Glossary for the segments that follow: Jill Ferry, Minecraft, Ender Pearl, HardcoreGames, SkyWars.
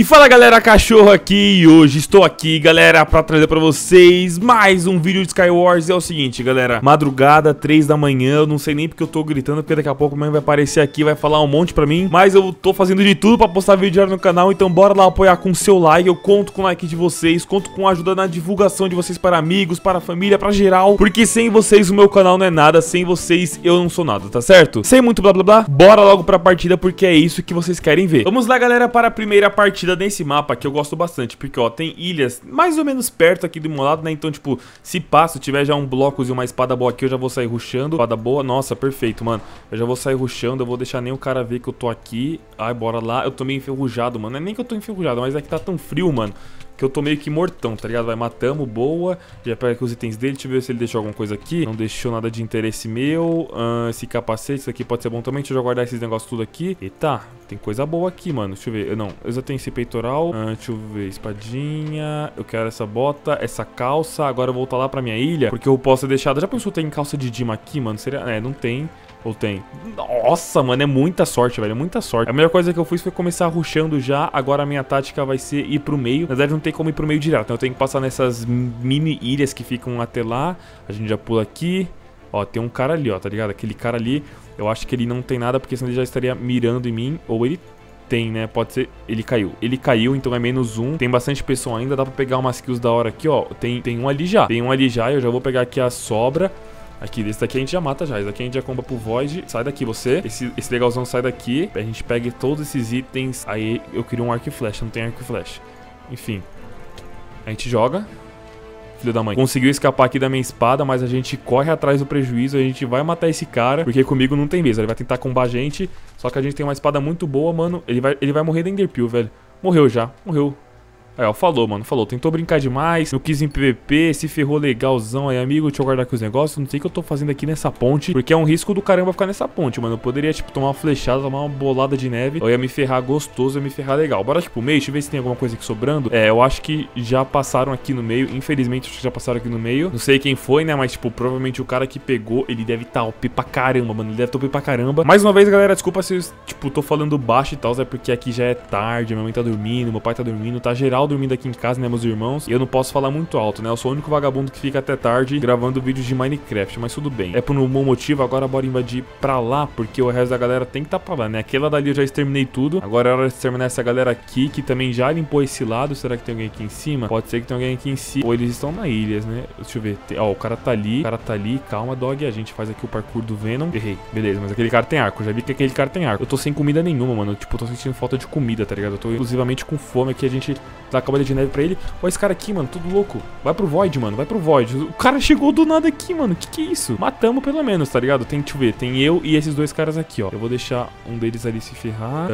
E fala galera, cachorro aqui, e hoje estou aqui galera pra trazer pra vocês mais um vídeo de SkyWars. E é o seguinte galera, madrugada, 3 da manhã, eu não sei nem porque eu tô gritando, porque daqui a pouco a mãe vai aparecer aqui, vai falar um monte pra mim. Mas eu tô fazendo de tudo pra postar vídeo diário no canal, então bora lá apoiar com o seu like. Eu conto com o like de vocês, conto com a ajuda na divulgação de vocês para amigos, para família, pra geral. Porque sem vocês o meu canal não é nada, sem vocês eu não sou nada, tá certo? Sem muito blá blá blá, bora logo pra partida porque é isso que vocês querem ver. Vamos lá galera para a primeira partida nesse mapa que eu gosto bastante, porque ó, tem ilhas mais ou menos perto aqui do meu lado, né? Então tipo, se passa, tiver já um bloco e uma espada boa aqui, eu já vou sair rushando. Espada boa, nossa, perfeito, mano. Eu já vou sair rushando, eu vou deixar nem o cara ver que eu tô aqui. Ai, bora lá, eu tô meio enferrujado, mano. Não é nem que eu tô enferrujado, mas é que tá tão frio, mano, que eu tô meio que mortão, tá ligado? Vai, matamos, boa. Já pega aqui os itens dele, deixa eu ver se ele deixou alguma coisa aqui. Não deixou nada de interesse meu. Esse capacete, isso aqui pode ser bom também. Deixa eu já guardar esses negócios tudo aqui. Eita, tem coisa boa aqui, mano. Deixa eu ver. Não, eu já tenho esse peitoral. Deixa eu ver, espadinha. Eu quero essa bota, essa calça. Agora eu vou voltar lá pra minha ilha, porque eu posso ter deixado. Já pensou tem calça de Dima aqui, mano? Seria... É, não tem... Ou tem? Nossa, mano, é muita sorte, velho, é muita sorte. A melhor coisa que eu fiz foi começar rushando já. Agora a minha tática vai ser ir pro meio. Na verdade não tem como ir pro meio direto, então eu tenho que passar nessas mini ilhas que ficam até lá. A gente já pula aqui. Ó, tem um cara ali, ó, tá ligado? Aquele cara ali, eu acho que ele não tem nada, porque senão ele já estaria mirando em mim. Ou ele tem, né? Pode ser... Ele caiu. Ele caiu, então é -1. Tem bastante pessoa ainda, dá pra pegar umas kills da hora aqui, ó. Tem um ali já. Tem um ali já, eu já vou pegar aqui a sobra. Aqui, desse daqui a gente já mata já. Esse daqui a gente já comba pro Void. Sai daqui, você. Esse legalzão sai daqui. A gente pega todos esses itens. Aí eu queria um arco e flecha. Não tem arco e flecha. Enfim. A gente joga. Filho da mãe. Conseguiu escapar aqui da minha espada, mas a gente corre atrás do prejuízo. A gente vai matar esse cara, porque comigo não tem mesa. Ele vai tentar combar a gente. Só que a gente tem uma espada muito boa, mano. Ele vai morrer da Enderpeel, velho. Morreu já. Morreu. Aí, ó, falou, mano, falou, tentou brincar demais, não quis em PVP, se ferrou legalzão aí, amigo, deixa eu guardar aqui os negócios, não sei o que eu tô fazendo aqui nessa ponte, porque é um risco do caramba ficar nessa ponte, mano, eu poderia, tipo, tomar uma flechada, tomar uma bolada de neve, eu ia me ferrar gostoso, eu ia me ferrar legal. Bora, tipo, meio, deixa eu ver se tem alguma coisa aqui sobrando. É, eu acho que já passaram aqui no meio, infelizmente, acho que já passaram aqui no meio, não sei quem foi, né, mas, tipo, provavelmente o cara que pegou, ele deve tá OP pra caramba, mano, ele deve tá OP pra caramba. Mais uma vez, galera, desculpa se eu, tipo, tô falando baixo e tal, é porque aqui já é tarde, minha mãe tá dormindo, meu pai tá dormindo, tá geral dormindo aqui em casa, né, meus irmãos. E eu não posso falar muito alto, né? Eu sou o único vagabundo que fica até tarde gravando vídeos de Minecraft, mas tudo bem. É por um bom motivo, agora bora invadir pra lá, porque o resto da galera tem que tá pra lá, né? Aquela dali eu já exterminei tudo. Agora é hora de exterminar essa galera aqui, que também já limpou esse lado. Será que tem alguém aqui em cima? Pode ser que tem alguém aqui em cima. Ou eles estão na ilha, né? Deixa eu ver. Ó, o cara tá ali. O cara tá ali. Calma, dog. A gente faz aqui o parkour do Venom. Errei. Beleza, mas aquele cara tem arco. Eu já vi que aquele cara tem arco. Eu tô sem comida nenhuma, mano. Eu, tipo, tô sentindo falta de comida, tá ligado? Eu tô exclusivamente com fome aqui, a gente... Dá a camada de neve pra ele. Olha esse cara aqui, mano, tudo louco. Vai pro Void, mano, vai pro Void. O cara chegou do nada aqui, mano, que é isso? Matamos pelo menos, tá ligado? Tem, deixa eu ver, tem eu e esses dois caras aqui, ó. Eu vou deixar um deles ali se ferrar.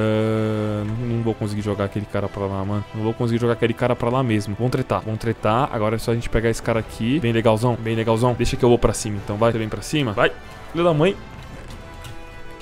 Não vou conseguir jogar aquele cara pra lá, mano. Não vou conseguir jogar aquele cara pra lá mesmo. Vamos tretar, vamos tretar. Agora é só a gente pegar esse cara aqui. Bem legalzão, bem legalzão. Deixa que eu vou pra cima, então, vai, vem pra cima. Vai, filho da mãe.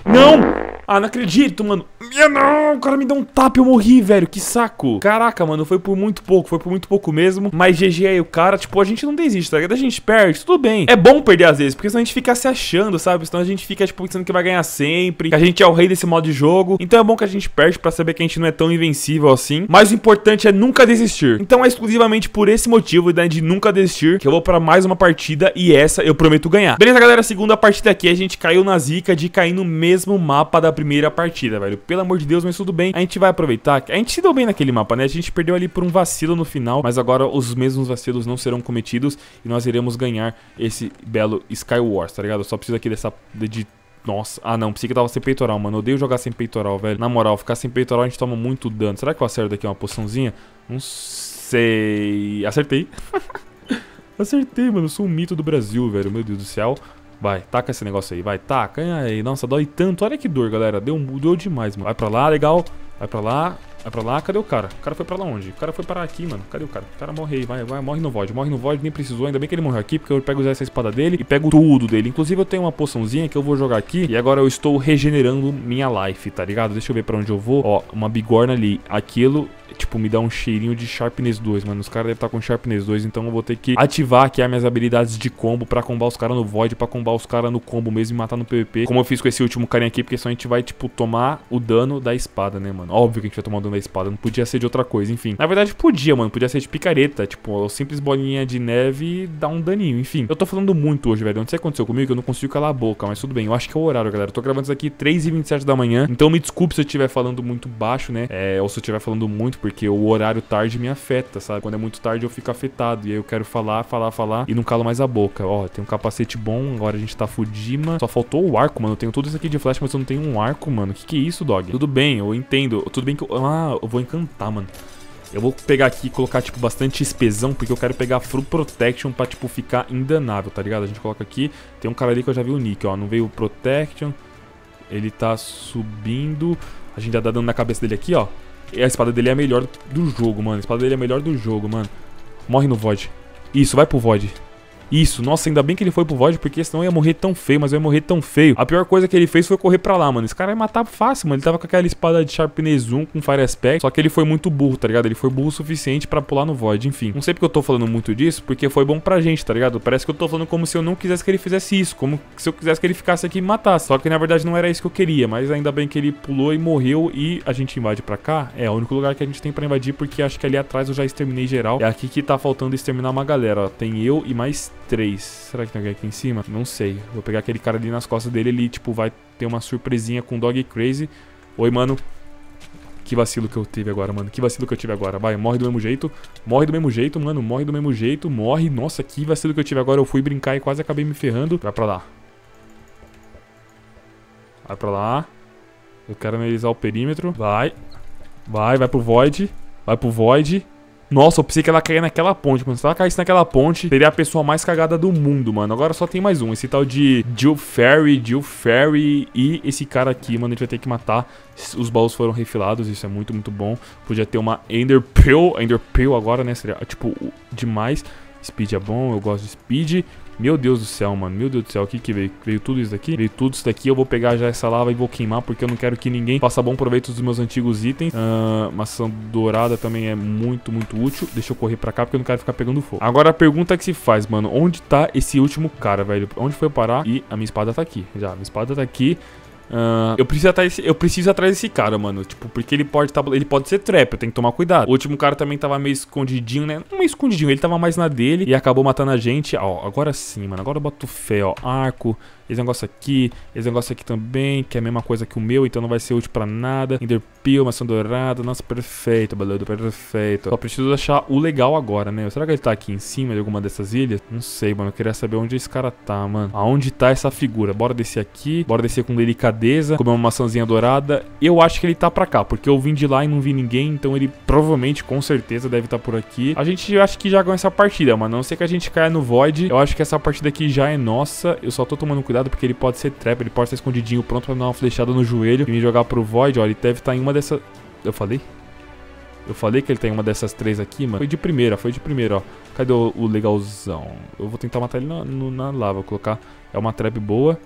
Não! Ah, não acredito, mano. Não, o cara me deu um tapa e eu morri, velho. Que saco. Caraca, mano, foi por muito pouco mesmo. Mas GG aí o cara, tipo, a gente não desiste, tá ligado? A gente perde, tudo bem. É bom perder às vezes, porque senão a gente fica se achando, sabe? Senão a gente fica, tipo, pensando que vai ganhar sempre, que a gente é o rei desse modo de jogo. Então é bom que a gente perde pra saber que a gente não é tão invencível assim. Mas o importante é nunca desistir. Então é exclusivamente por esse motivo de nunca desistir que eu vou pra mais uma partida e essa eu prometo ganhar. Beleza, galera? A segunda partida aqui, a gente caiu na zica de cair no mesmo mapa da primeira partida, velho. Pelo amor de Deus, mas tudo bem. A gente vai aproveitar. A gente se deu bem naquele mapa, né? A gente perdeu ali por um vacilo no final, mas agora os mesmos vacilos não serão cometidos e nós iremos ganhar esse belo SkyWars, tá ligado? Eu só preciso aqui dessa... Nossa, ah não, pensei que tava sem peitoral, mano. Eu odeio jogar sem peitoral, velho. Na moral, ficar sem peitoral a gente toma muito dano. Será que eu acerto aqui uma poçãozinha? Não sei... Acertei. Acertei, mano. Eu sou um mito do Brasil, velho. Meu Deus do céu. Vai, taca esse negócio aí, vai, taca aí. Nossa, dói tanto, olha que dor, galera. Deu demais, mano. Vai pra lá, legal. Vai pra lá, vai pra lá. Cadê o cara? O cara foi pra lá onde? O cara foi parar aqui, mano. Cadê o cara? O cara morre aí, vai, vai, morre no Void, nem precisou. Ainda bem que ele morreu aqui, porque eu pego essa espada dele e pego tudo dele. Inclusive eu tenho uma poçãozinha que eu vou jogar aqui. E agora eu estou regenerando minha life, tá ligado? Deixa eu ver pra onde eu vou. Ó, uma bigorna ali. Aquilo, tipo, tipo, me dá um cheirinho de Sharpness 2, mano. Os caras devem estar com Sharpness 2, então eu vou ter que ativar aqui as minhas habilidades de combo pra combar os caras no Void, pra combar os caras no combo mesmo e matar no PvP, como eu fiz com esse último carinha aqui, porque só a gente vai, tipo, tomar o dano da espada, né, mano? Óbvio que a gente vai tomar o dano da espada, não podia ser de outra coisa, enfim. Na verdade, podia, mano, podia ser de picareta, tipo, simples bolinha de neve e dar um daninho, enfim. Eu tô falando muito hoje, velho, não sei o que aconteceu comigo, que eu não consigo calar a boca, mas tudo bem, eu acho que é o horário, galera. Eu tô gravando isso aqui 3h27 da manhã, então me desculpe se eu estiver falando muito baixo, né, ou se eu estiver falando muito, porque o horário tarde me afeta, sabe? Quando é muito tarde eu fico afetado, e aí eu quero falar e não calo mais a boca. Ó, tem um capacete bom, agora a gente tá fudima. Só faltou o arco, mano, eu tenho tudo isso aqui de flash, mas eu não tenho um arco, mano. Que é isso, dog? Tudo bem, eu entendo, tudo bem que eu... Ah, eu vou encantar, mano. Eu vou pegar aqui e colocar, tipo, bastante espesão, porque eu quero pegar Full Protection pra, tipo, ficar indanável, tá ligado? A gente coloca aqui, tem um cara ali que eu já vi o nick, ó, não veio o Protection, ele tá subindo, a gente já dá dano na cabeça dele aqui, ó, e a espada dele é a melhor do jogo, mano, a espada dele é a melhor do jogo, mano. Morre no Void. Isso, vai pro Void. Isso, nossa, ainda bem que ele foi pro Void, porque senão eu ia morrer tão feio, mas eu ia morrer tão feio. A pior coisa que ele fez foi correr pra lá, mano. Esse cara ia matar fácil, mano. Ele tava com aquela espada de Sharpness 1 com Fire Aspect, só que ele foi muito burro, tá ligado? Ele foi burro o suficiente pra pular no Void, enfim. Não sei porque eu tô falando muito disso, porque foi bom pra gente, tá ligado? Parece que eu tô falando como se eu não quisesse que ele fizesse isso, como se eu quisesse que ele ficasse aqui e matasse. Só que na verdade não era isso que eu queria, mas ainda bem que ele pulou e morreu e a gente invade pra cá. É o único lugar que a gente tem pra invadir, porque acho que ali atrás eu já exterminei geral. É aqui que tá faltando exterminar uma galera, ó. Tem eu e mais 3. Será que tem alguém aqui em cima? Não sei. Vou pegar aquele cara ali nas costas dele. Ele, tipo, vai ter uma surpresinha com o Dog Crazy. Oi, mano. Que vacilo que eu tive agora, mano. Que vacilo que eu tive agora. Vai, morre do mesmo jeito. Morre do mesmo jeito, mano. Morre do mesmo jeito. Morre. Nossa, que vacilo que eu tive agora. Eu fui brincar e quase acabei me ferrando. Vai pra lá. Vai pra lá. Eu quero analisar o perímetro. Vai. Vai, vai pro Void. Vai pro Void. Nossa, eu pensei que ela caía naquela ponte. Quando ela caísse naquela ponte, seria a pessoa mais cagada do mundo, mano. Agora só tem mais um. Esse tal de Jill Ferry e esse cara aqui, mano. A gente vai ter que matar. Os baús foram refilados. Isso é muito, muito bom. Podia ter uma Ender Pearl. Ender Pearl agora, né? Seria, tipo, demais. Speed é bom. Eu gosto de Speed. Meu Deus do céu, mano. Meu Deus do céu. O que que veio? Veio tudo isso daqui? Veio tudo isso daqui. Eu vou pegar já essa lava e vou queimar, porque eu não quero que ninguém faça bom proveito dos meus antigos itens. Maçã dourada também é muito, muito útil. Deixa eu correr pra cá, porque eu não quero ficar pegando fogo. Agora a pergunta que se faz, mano. Onde tá esse último cara, velho? Onde foi eu parar? E a minha espada tá aqui. Já, a minha espada tá aqui. Eu preciso ir atrás desse cara, mano. Tipo, porque ele pode ser trap, eu tenho que tomar cuidado. O último cara também tava meio escondidinho, né? Não meio escondidinho, ele tava mais na dele e acabou matando a gente. Ó, agora sim, mano. Agora eu boto fé, ó. Arco, esse negócio aqui também, que é a mesma coisa que o meu, então não vai ser útil pra nada. Enderpeel, maçã dourada. Nossa, perfeito, beleza, perfeito. Só preciso achar o legal agora, né? Será que ele tá aqui em cima de alguma dessas ilhas? Não sei, mano. Eu queria saber onde esse cara tá, mano. Aonde tá essa figura? Bora descer aqui. Bora descer com delicadeza. Comer uma maçãzinha dourada. Eu acho que ele tá pra cá, porque eu vim de lá e não vi ninguém. Então ele provavelmente, com certeza, deve estar por aqui. A gente acho que já ganha essa partida, mano. A não ser que a gente caia no Void. Eu acho que essa partida aqui já é nossa. Eu só tô tomando cuidado porque ele pode ser trap. Ele pode estar escondidinho, pronto pra dar uma flechada no joelho e me jogar pro Void. Ó, ele deve estar em uma dessas... Eu falei que ele tá em uma dessas três aqui, mano. Foi de primeira, ó. Cadê o legalzão? Eu vou tentar matar ele na lava. Vou colocar... É uma trap boa.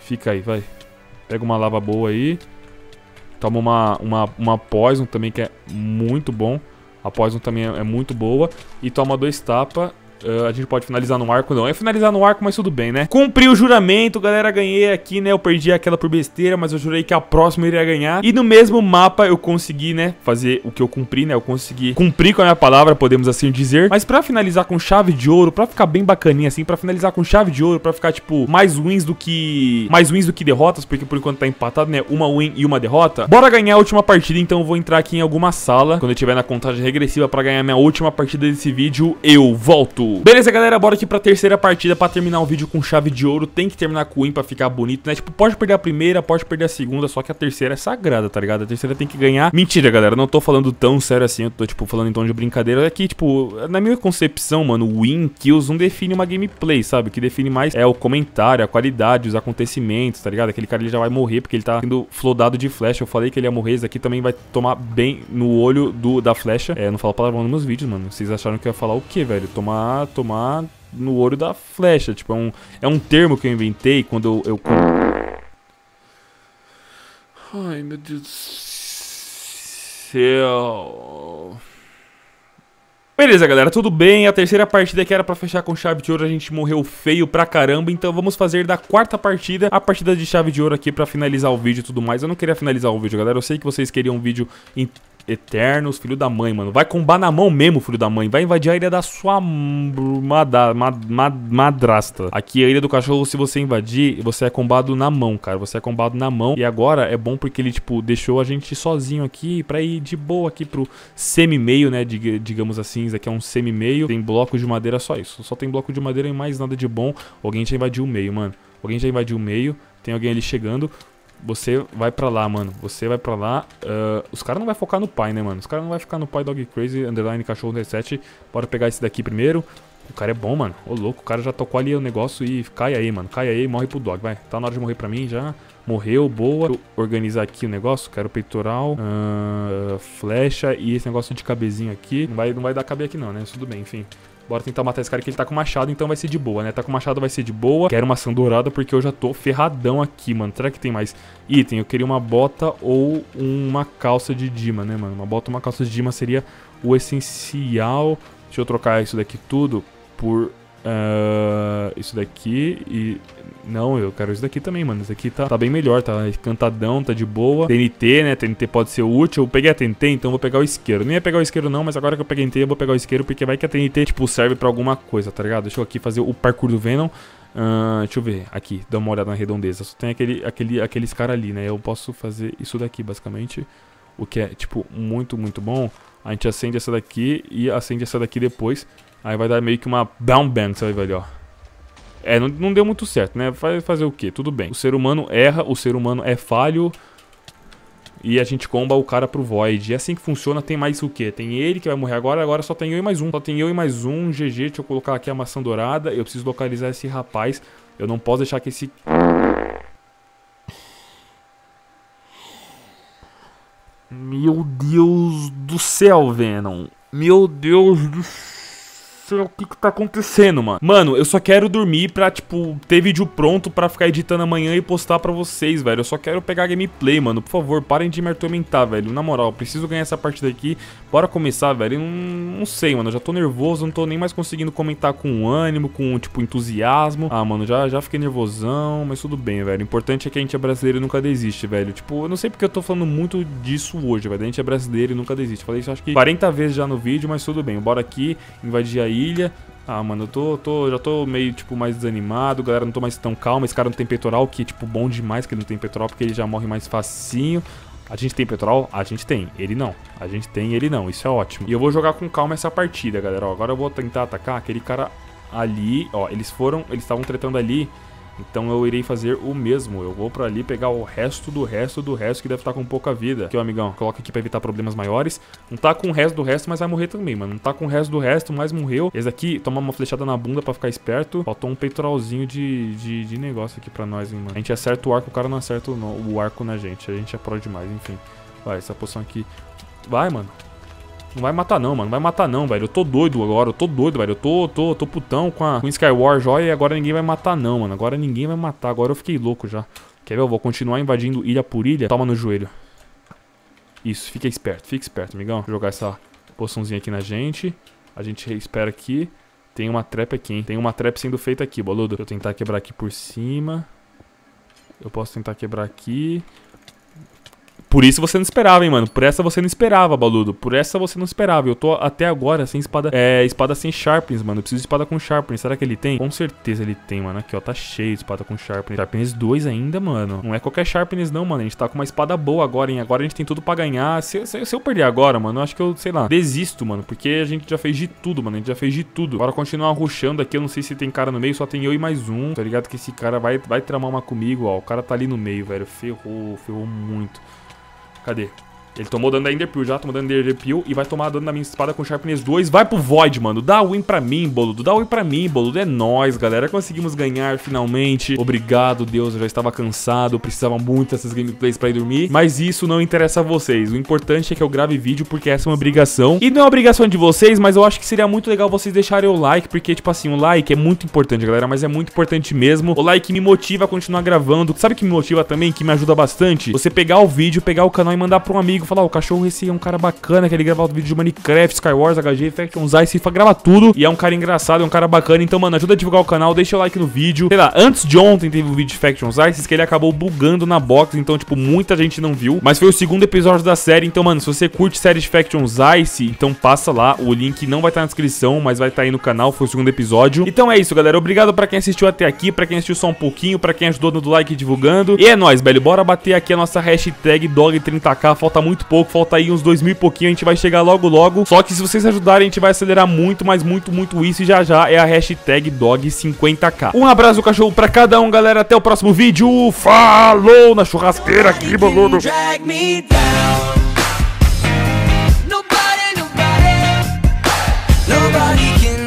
Fica aí, vai. Pega uma lava boa aí. Toma uma poison também, que é muito bom. A poison também é muito boa. E toma 2 tapas. A gente pode finalizar no arco, não. É finalizar no arco, mas tudo bem, né? Cumpri o juramento, galera. Ganhei aqui, né? Eu perdi aquela por besteira, mas eu jurei que a próxima eu iria ganhar. E no mesmo mapa eu consegui, né? Fazer o que eu cumpri, né? Eu consegui cumprir com a minha palavra, podemos assim dizer. Mas pra finalizar com chave de ouro, pra ficar bem bacaninha assim, pra finalizar com chave de ouro, pra ficar, tipo, mais wins do que derrotas, porque por enquanto tá empatado, né? 1 win e 1 derrota. Bora ganhar a última partida, então eu vou entrar aqui em alguma sala. Quando eu tiver na contagem regressiva pra ganhar minha última partida desse vídeo, eu volto. Beleza, galera, bora aqui pra terceira partida. Pra terminar o vídeo com chave de ouro, tem que terminar com win pra ficar bonito, né? Tipo, pode perder a primeira, pode perder a segunda, só que a terceira é sagrada, tá ligado? A terceira tem que ganhar. Mentira, galera, não tô falando tão sério assim. Eu tô, tipo, falando em tom de brincadeira. É que, tipo, na minha concepção, mano, win, kills não define uma gameplay, sabe? O que define mais é o comentário, a qualidade, os acontecimentos, tá ligado? Aquele cara, ele já vai morrer porque ele tá sendo flodado de flecha. Eu falei que ele ia morrer, esse aqui também vai tomar bem no olho da flecha. É, não falo palavrão nos meus vídeos, mano. Vocês acharam que eu ia falar o quê, velho? Tomar no olho da flecha. Tipo, é um termo que eu inventei quando eu... Ai, meu Deus. aconteceu? Beleza, galera, tudo bem? A terceira partida que era pra fechar com chave de ouro, a gente morreu feio pra caramba. Então vamos fazer da quarta partida a partida de chave de ouro aqui pra finalizar o vídeo e tudo mais. Eu não queria finalizar o vídeo, galera. Eu sei que vocês queriam um vídeo eternos, filho da mãe, mano. Vai combar na mão mesmo, filho da mãe. Vai invadir a ilha da sua madrasta. Aqui a ilha do cachorro, se você invadir, você é combado na mão, cara. Você é combado na mão. E agora é bom porque ele, tipo, deixou a gente sozinho aqui pra ir de boa aqui pro semi-meio, né? Digamos assim, isso aqui é um semi-meio. Tem blocos de madeira, só isso. Só tem bloco de madeira e mais nada de bom. Alguém já invadiu o meio, mano. Alguém já invadiu o meio. Tem alguém ali chegando. Você vai pra lá, mano. Você vai pra lá. Os caras não vão focar no pai, né, mano? Os caras não vão ficar no pai. Dog Crazy, underline, cachorro, reset. Bora pegar esse daqui primeiro. O cara é bom, mano. Ô, louco. O cara já tocou ali o negócio e cai aí, mano. Cai aí e morre pro dog, vai. Tá na hora de morrer pra mim já. Morreu, boa. Deixa eu organizar aqui o negócio. Quero peitoral, flecha e esse negócio de cabezinho aqui. Não vai dar caber aqui não, né? Tudo bem, enfim. Bora tentar matar esse cara que ele tá com machado, então vai ser de boa, né? Tá com machado, vai ser de boa. Quero maçã dourada porque eu já tô ferradão aqui, mano. Será que tem mais item? Eu queria uma bota ou uma calça de dima, né, mano? Uma bota ou uma calça de dima seria o essencial. Deixa eu trocar isso daqui tudo por isso daqui e... Não, eu quero isso daqui também, mano. Isso daqui tá bem melhor, tá encantadão, tá de boa. TNT, né? TNT pode ser útil. Eu peguei a TNT, então vou pegar o isqueiro. Nem ia pegar o isqueiro não, mas agora que eu peguei a TNT, eu vou pegar o isqueiro. Porque vai que a TNT, tipo, serve pra alguma coisa, tá ligado? Deixa eu aqui fazer o parkour do Venom. Deixa eu ver, aqui, dá uma olhada na redondeza. Só tem aqueles caras ali, né? Eu posso fazer isso daqui, basicamente. O que é, tipo, muito, muito bom. A gente acende essa daqui e acende essa daqui depois. Aí vai dar meio que uma down bang, sabe, velho, ó. É, não deu muito certo, né? Vai fazer o quê? Tudo bem. O ser humano erra, o ser humano é falho. E a gente comba o cara pro Void. E assim que funciona, tem mais o quê? Tem ele que vai morrer agora, agora só tem eu e mais um. Só tem eu e mais um, GG. Deixa eu colocar aqui a maçã dourada. Eu preciso localizar esse rapaz. Eu não posso deixar que esse... Meu Deus do céu, Venom. Meu Deus do céu. O que tá acontecendo, mano? Mano, eu só quero dormir pra, tipo, ter vídeo pronto pra ficar editando amanhã e postar pra vocês, velho. Eu só quero pegar gameplay, mano. Por favor, parem de me atormentar, velho. Na moral, eu preciso ganhar essa partida aqui. Bora começar, velho. Eu não sei, mano. Eu já tô nervoso, não tô nem mais conseguindo comentar com ânimo, com, tipo, entusiasmo. Ah, mano, já fiquei nervosão, mas tudo bem, velho. O importante é que a gente é brasileiro e nunca desiste, velho. Tipo, eu não sei porque eu tô falando muito disso hoje, velho. A gente é brasileiro e nunca desiste. Falei isso acho que 40 vezes já no vídeo, mas tudo bem. Bora aqui, invadir aí. Ah, mano, eu já tô meio, tipo, mais desanimado. Galera, não tô mais tão calmo. Esse cara não tem peitoral, que é, tipo, bom demais que ele não tem peitoral, porque ele já morre mais facinho. A gente tem peitoral? A gente tem. Ele não. A gente tem, ele não. Isso é ótimo. E eu vou jogar com calma essa partida, galera. Ó, agora eu vou tentar atacar aquele cara ali. Ó, eles estavam tretando ali. Então eu irei fazer o mesmo. Eu vou pra ali pegar o resto do resto do resto, que deve estar com pouca vida. Aqui, ó, amigão, coloca aqui pra evitar problemas maiores. Não tá com o resto do resto, mas vai morrer também, mano. Não tá com o resto do resto, mas morreu. Esse aqui, toma uma flechada na bunda pra ficar esperto. Faltou um peitoralzinho de negócio aqui pra nós, hein, mano. A gente acerta o arco, o cara não acerta o arco na gente. A gente é pró demais, enfim. Vai, essa poção aqui. Vai, mano. Não vai matar não, mano. Não vai matar não, velho. Eu tô doido agora. Eu tô doido, velho. Eu tô putão com SkyWars, joia. E agora ninguém vai matar não, mano. Agora ninguém vai matar. Agora eu fiquei louco já. Quer ver? Eu vou continuar invadindo ilha por ilha. Toma no joelho. Isso. Fica esperto, amigão. Vou jogar essa poçãozinha aqui na gente. A gente espera aqui. Tem uma trap aqui, hein. Tem uma trap sendo feita aqui, boludo. Deixa eu tentar quebrar aqui por cima. Eu posso tentar quebrar aqui... Por isso você não esperava, hein, mano. Por essa você não esperava, baludo. Por essa você não esperava. Eu tô até agora sem espada. É, espada sem sharpens, mano. Eu preciso de espada com sharpens. Será que ele tem? Com certeza ele tem, mano. Aqui, ó. Tá cheio de espada com sharpens. Sharpens 2 ainda, mano. Não é qualquer sharpens, não, mano. A gente tá com uma espada boa agora, hein. Agora a gente tem tudo pra ganhar. Se eu perder agora, mano, eu acho que eu, sei lá, desisto, mano. Porque a gente já fez de tudo, mano. A gente já fez de tudo. Bora continuar rushando aqui. Eu não sei se tem cara no meio. Só tem eu e mais um. Tá ligado que esse cara vai tramar uma comigo, ó. O cara tá ali no meio, velho. Ferrou muito. Cadê? Ele tomou dano da Enderpeel já, tomou dano da Enderpeel e vai tomar dano da minha espada com Sharpness 2. Vai pro Void, mano. Dá win pra mim, boludo. Dá win pra mim, boludo. É nóis, galera. Conseguimos ganhar finalmente. Obrigado, Deus. Eu já estava cansado. Eu precisava muito dessas gameplays pra ir dormir. Mas isso não interessa a vocês. O importante é que eu grave vídeo porque essa é uma obrigação. E não é obrigação de vocês, mas eu acho que seria muito legal vocês deixarem o like. Porque, tipo assim, o like é muito importante, galera. Mas é muito importante mesmo. O like me motiva a continuar gravando. Sabe o que me motiva também? Que me ajuda bastante? Você pegar o vídeo, pegar o canal e mandar pra um amigo. amigo, falar, ó, o cachorro esse é um cara bacana, que ele grava vídeo de Minecraft, SkyWars, HG, Factions, Ice, grava tudo. E é um cara engraçado, é um cara bacana. Então, mano, ajuda a divulgar o canal, deixa o like no vídeo. Sei lá, antes de ontem teve um vídeo de Factions Ice que ele acabou bugando na box, então, tipo, muita gente não viu. Mas foi o segundo episódio da série, então, mano, se você curte série de Factions Ice, então passa lá. O link não vai estar na descrição, mas vai estar aí no canal, foi o segundo episódio. Então é isso, galera. Obrigado pra quem assistiu até aqui, pra quem assistiu só um pouquinho, pra quem ajudou dando like e divulgando. E é nóis, velho. Bora bater aqui a nossa hashtag Dog30k. Falta muito pouco, falta aí uns 2.000 e pouquinho. A gente vai chegar logo, logo. Só que se vocês ajudarem, a gente vai acelerar muito, mas muito, muito isso. E já já é a hashtag Dog50k. Um abraço do cachorro pra cada um, galera. Até o próximo vídeo. Falou na churrasqueira aqui, boludo. Nobody can